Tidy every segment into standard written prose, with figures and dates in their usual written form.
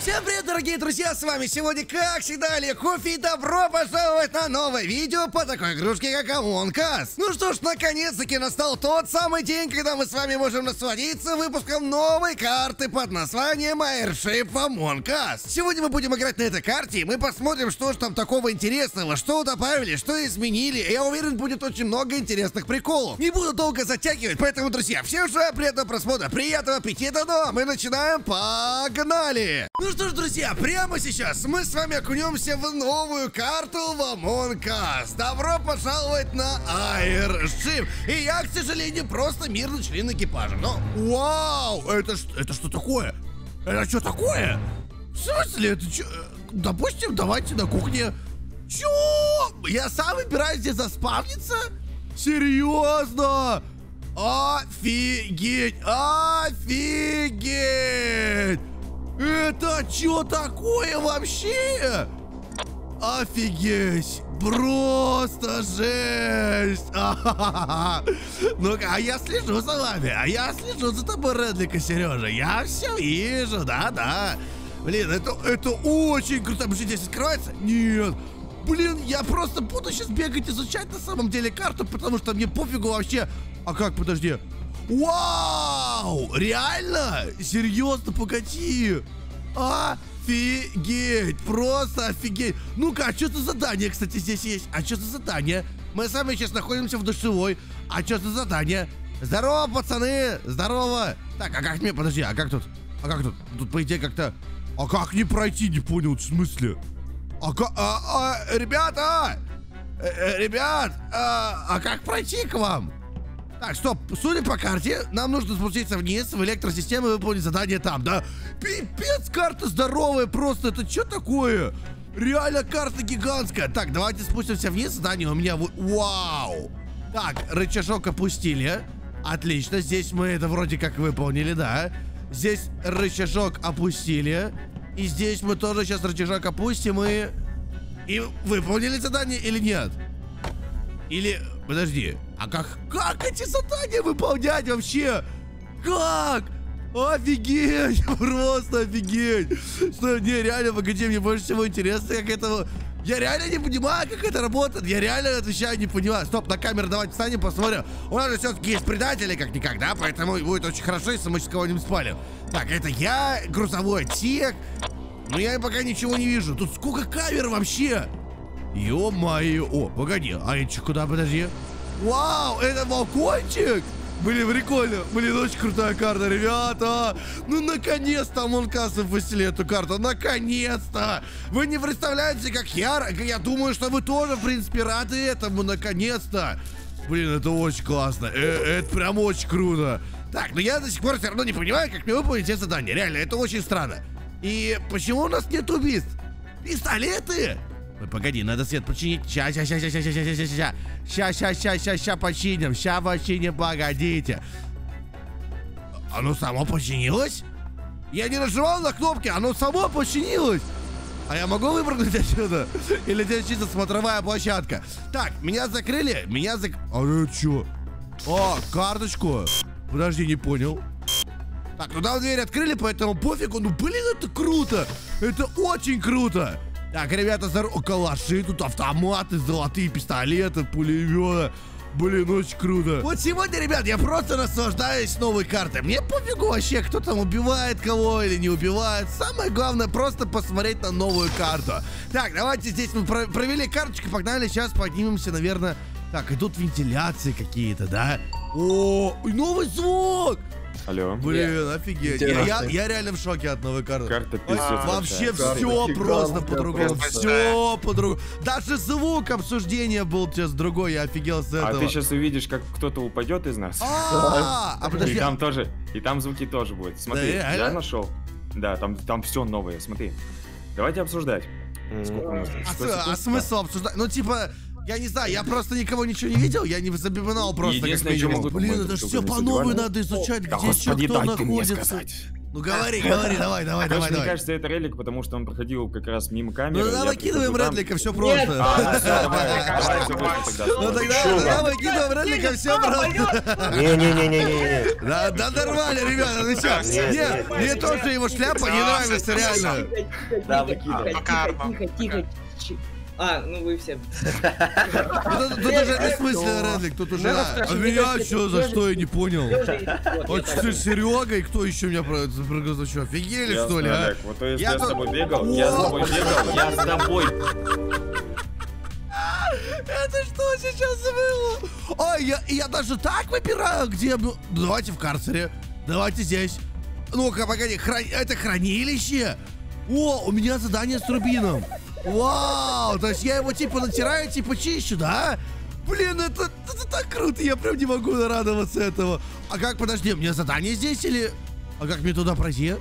Всем привет, дорогие друзья, с вами сегодня, как всегда, Олег Кофи, и добро пожаловать на новое видео по такой игрушке, как Among Us. Ну что ж, наконец-таки настал тот самый день, когда мы с вами можем насладиться выпуском новой карты под названием Airship Among Us. Сегодня мы будем играть на этой карте, и мы посмотрим, что же там такого интересного, что добавили, что изменили. Я уверен, будет очень много интересных приколов. Не буду долго затягивать, поэтому, друзья, всем желаю приятного просмотра, приятного аппетита, но мы начинаем, погнали! Ну что ж, друзья, прямо сейчас мы с вами окунемся в новую карту в Among Us. Добро пожаловать на Airship. И я, к сожалению, просто мирный член экипажа. Но, вау, это что такое? Это что такое? В смысле, это что? Допустим, давайте на кухне. Чё? Я сам выбираю здесь заспавниться? Серьезно? Офигеть, офигеть! Это что такое вообще? Офигеть! Просто жесть! Ну-ка, а я слежу за вами, а я слежу за тобой, Редлик и Сережа. Я все вижу, да-да. Блин, это очень круто. Там же здесь открывается? Нет. Блин, я просто буду сейчас бегать, изучать на самом деле карту, потому что мне пофигу вообще. А как, подожди. Вау! Реально? Серьезно, погоди! Офигеть! Просто офигеть! Ну-ка, а что за задание, кстати, здесь есть? А что за задание? Мы с вами сейчас находимся в душевой. А что за задание? Здорово, пацаны! Здорово! Так, а как мне? Подожди, а как тут? А как тут? Тут, по идее, как-то... А как не пройти? Не понял, в смысле? А как... Ребята! Ребят! А как пройти к вам? Так, стоп, судя по карте, нам нужно спуститься вниз в электросистему и выполнить задание там, да? Пипец, карта здоровая просто, это что такое? Реально карта гигантская. Так, давайте спустимся вниз, задание у меня... Вау! Так, рычажок опустили. Отлично, здесь мы это вроде как выполнили, да? Здесь рычажок опустили. И здесь мы тоже сейчас рычажок опустим и... И выполнили задание или нет? Или... Подожди, а как эти задания выполнять вообще? Как? Офигеть, просто офигеть. Что, не, реально, погоди, мне больше всего интересно, как это... Я реально не понимаю, как это работает. Я реально, отвечаю, не понимаю. Стоп, на камеру давайте встанем, посмотрим. У нас же все-таки есть предатели, как никогда, поэтому будет очень хорошо, если мы с кого-нибудь спали. Так, это я, грузовой отсек. Но я пока ничего не вижу. Тут сколько камер вообще? Ё-моё. О, погоди, а это что, куда, подожди? Вау, это балкончик? Блин, прикольно. Блин, очень крутая карта, ребята. Ну, наконец-то Among Us выпустили эту карту. Наконец-то. Вы не представляете, как я думаю, что вы тоже, в принципе, рады этому. Наконец-то. Блин, это очень классно. Это прям очень круто. Так, но я до сих пор все равно не понимаю, как мне выполнить это задание. Реально, это очень странно. И почему у нас нет убийств? Пистолеты? Погоди, надо свет починить. Ща починим. Ща починим, погодите. Оно само починилось? Я не нажимал на кнопки, оно само починилось. А я могу выпрыгнуть отсюда? Или здесь чисто смотровая площадка? Так, меня закрыли, А это что? О, карточку. Подожди, не понял. Так, ну там дверь открыли, поэтому пофигу. Ну блин, это круто. Это очень круто. Так, ребята, калаши, тут автоматы, золотые пистолеты, пулеметы. Блин, очень круто. Вот сегодня, ребят, я просто наслаждаюсь новой картой. Мне пофигу вообще, кто там убивает кого или не убивает. Самое главное, просто посмотреть на новую карту. Так, давайте здесь мы провели карточку, погнали. Сейчас поднимемся, наверное. Так, идут вентиляции какие-то, да? О, новый звук! Алло. Блин, офигеть. Я реально в шоке от новой карты. Карта пиздец. Вообще все просто по-другому. Все по-другому. Даже звук обсуждения был сейчас другой. Я офигел с этого. А ты сейчас увидишь, как кто-то упадет из нас. А подожди. И там звуки тоже будут. Смотри, я нашел. Да, там все новое. Смотри. Давайте обсуждать. А смысл обсуждать? Ну, типа... Я не знаю, я просто никого ничего не видел, я не забивал просто. Блин, это же все по-новой надо изучать, где что кто находится. Ну говори, говори, давай. Мне кажется, это релик, потому что он проходил как раз мимо камеры. Ну давай выкидываем релика, все просто. Ну тогда выкидываем релика, все просто. Не-не-не-не-не. Да нормально, ребята, ну все. Нет, мне тоже его шляпа не нравится, реально. Да, выкидывай. Тихо. А, ну вы все. Тут уже бессмысленный редлик, тут уже... А меня что, за что, я не понял. Вот что, Серега, и кто еще меня прогнозил? Что, офигели, что ли, а? Вот то есть я с тобой бегал, я с тобой. Это что сейчас было? Ой, я даже так выбираю, где... Давайте в карцере, давайте здесь. Ну-ка, погоди, это хранилище? О, у меня задание с рубином. Вау, то есть я его типа натираю, типа чищу, да? Блин, это так круто, я прям не могу нарадоваться этого. А как, подожди, у меня задание здесь или... А как мне туда пройти?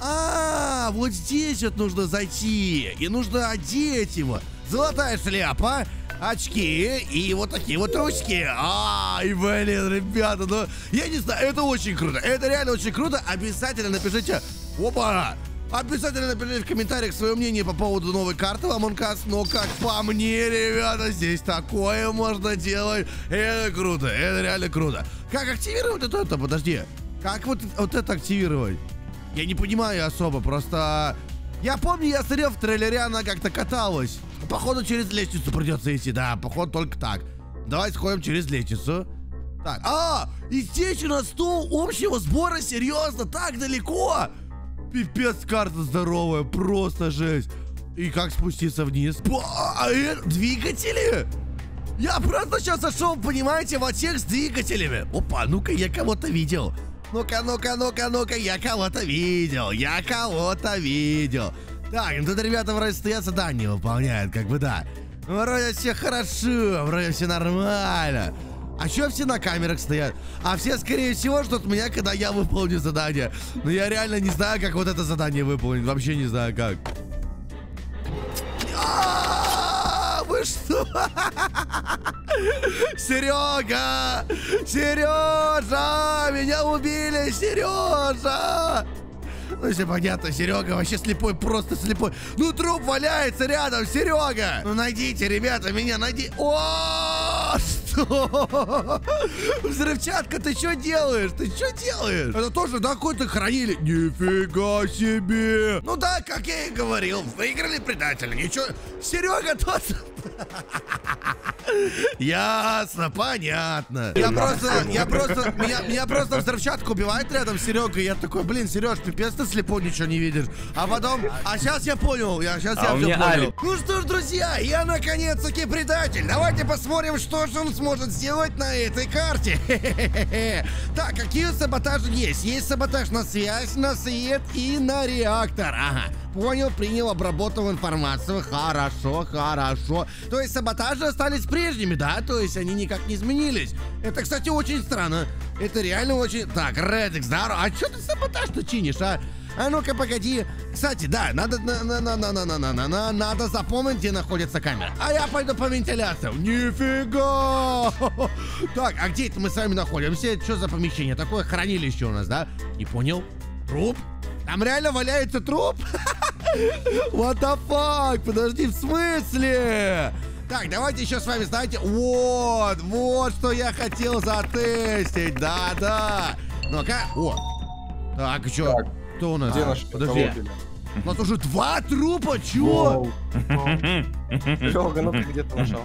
А, вот здесь вот нужно зайти, и нужно одеть его. Золотая шляпа, очки и вот такие вот ручки. Ай, блин, ребята, ну... Я не знаю, это очень круто, это реально очень круто. Обязательно напишите... Опа! Обязательно напишите в комментариях свое мнение по поводу новой карты Among Us. Но как по мне, ребята, здесь такое можно делать. Это круто, это реально круто. Как активировать это? Подожди. Как вот это активировать? Я не понимаю особо, просто... Я помню, я смотрел в трейлере, она как-то каталась. Походу, через лестницу придется идти, да, походу, только так. Давай сходим через лестницу. Так, и здесь у нас стол общего сбора, серьезно, так далеко. Пипец, карта здоровая, просто жесть. И как спуститься вниз? Двигатели? Я просто сейчас зашел, понимаете, в отсек с двигателями. Опа, ну-ка, я кого-то видел. Ну-ка, я кого-то видел. Так, ну тут ребята вроде стоят, задание выполняют, как бы, да. Вроде все хорошо, вроде все нормально. А чё все на камерах стоят? А все, скорее всего, ждут меня, когда я выполню задание. Но я реально не знаю, как вот это задание выполнить. Вообще не знаю, как. Вы что? Серега! Сережа! Меня убили! Сережа! Ну все понятно, Серега вообще слепой, просто слепой. Ну труп валяется рядом, Серега! Ну найдите, ребята, меня найди. О, что? Взрывчатка, ты что делаешь? Это тоже, да, какой-то хранили? Нифига себе! Ну да, как я и говорил, выиграли предателя, ничего. Серега тот. Ясно, понятно. Я просто, меня просто взрывчатку убивает рядом Серега, и я такой, блин, Сереж, пипец, ты слепой, ничего не видишь. А потом, сейчас я понял, я все понял. Ну что ж, друзья, я наконец-таки предатель. Давайте посмотрим, что же он сможет сделать на этой карте. Так, какие саботажи есть? Есть саботаж на связь, на свет и на реактор. Ага. Понял, принял, обработал информацию. Хорошо. То есть саботажи остались прежними, да? То есть они никак не изменились. Это, кстати, очень странно. Это реально очень... Так, Редикс, да? А что ты саботаж-то чинишь, а? А ну-ка, погоди. Кстати, да, надо запомнить, где находится камера. А я пойду по вентиляции. Нифига! Так, а где это мы с вами находимся? Что за помещение? Такое хранилище у нас, да? Не понял? Труп? Там реально валяется труп? What the fuck? Подожди, в смысле? Так, давайте еще с вами, знаете, вот что я хотел затестить. Да. Ну-ка, Так, что? Кто у нас? Подожди. У нас уже 2 трупа, чё? Серега, ну ты где-то нашел.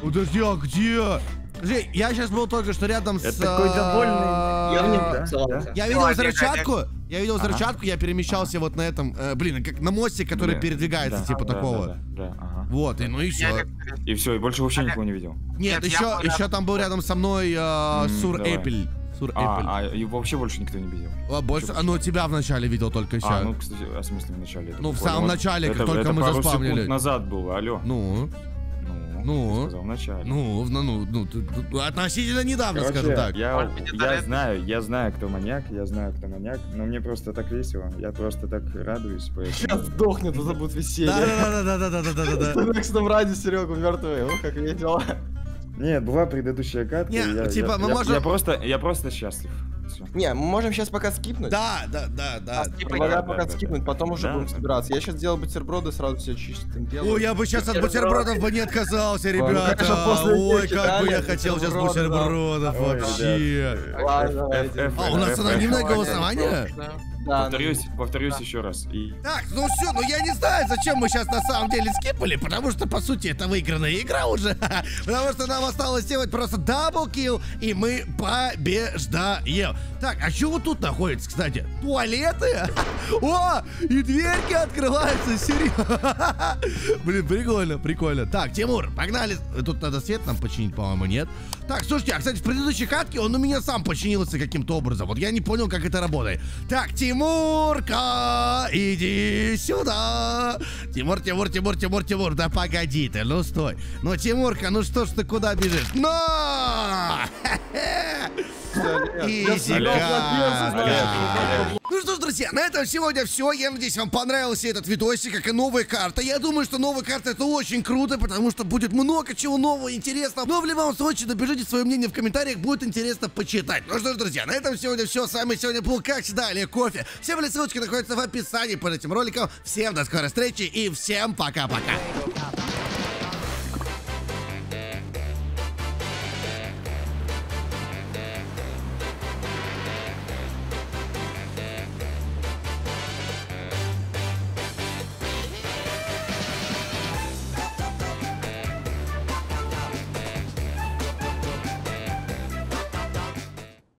Подожди, а где? Подожди, я сейчас был только что рядом с... такой довольный. Я видел взрывчатку. Я перемещался вот на этом, блин, как на мостик, который передвигается, типа такого. Да. Вот, и ну и все. И все, и больше вообще никого не видел. Нет, еще там был рядом со мной Сур-Эппель. И вообще больше никто не видел. Ну тебя вначале видел только еще. Ну, кстати, в смысле вначале? Ну, в самом начале, как только мы заспавнили. Это пару секунд назад было, алло. Ну, относительно недавно, короче, скажем так. Я знаю, кто маньяк, но мне просто так весело, я просто так радуюсь. Поэтому... Сейчас сдохнет, это будет веселье. Да. Так что в ради Серегу мертвый, ну как видел. Нет, была предыдущая катка. Нет, типа мы можем. Я просто счастлив. собираются. Не, мы можем сейчас пока скипнуть. Да. Предлагаю пока скипнуть, потом уже будем собираться. Я сейчас делал бутерброды, сразу все чистым делаю. О, я бы сейчас от бутербродов бы не отказался, ребята. Ой, как бы я хотел сейчас бутербродов вообще. А у нас анонимное голосование? Да, повторюсь еще раз. Так, ну все, ну я не знаю, зачем мы сейчас на самом деле скипали, потому что, по сути, это выигранная игра уже. Потому что нам осталось сделать просто даблкил, и мы побеждаем. Так, а чего тут находится, кстати? Туалеты? О, и дверки открываются, серьезно. Блин, прикольно, прикольно. Так, Тимур, погнали. Тут надо свет нам починить, по-моему, нет? Так, слушайте, а, кстати, в предыдущей катке он у меня сам починился каким-то образом. Вот я не понял, как это работает. Так, Тимурка, иди сюда. Тимур, да погоди ты, ну стой. Ну, Тимурка, ну что ж ты куда бежишь? Но! Ну что ж, друзья, на этом сегодня все. Я надеюсь, вам понравился этот видосик, как и новая карта. Я думаю, что новая карта — это очень круто, потому что будет много чего нового, интересного. Но в любом случае, напишите свое мнение в комментариях, будет интересно почитать. Ну что ж, друзья, на этом сегодня все. С вами сегодня был, как всегда, Олег Кофи. Все ссылочки находятся в описании под этим роликом. Всем до скорой встречи и всем пока-пока.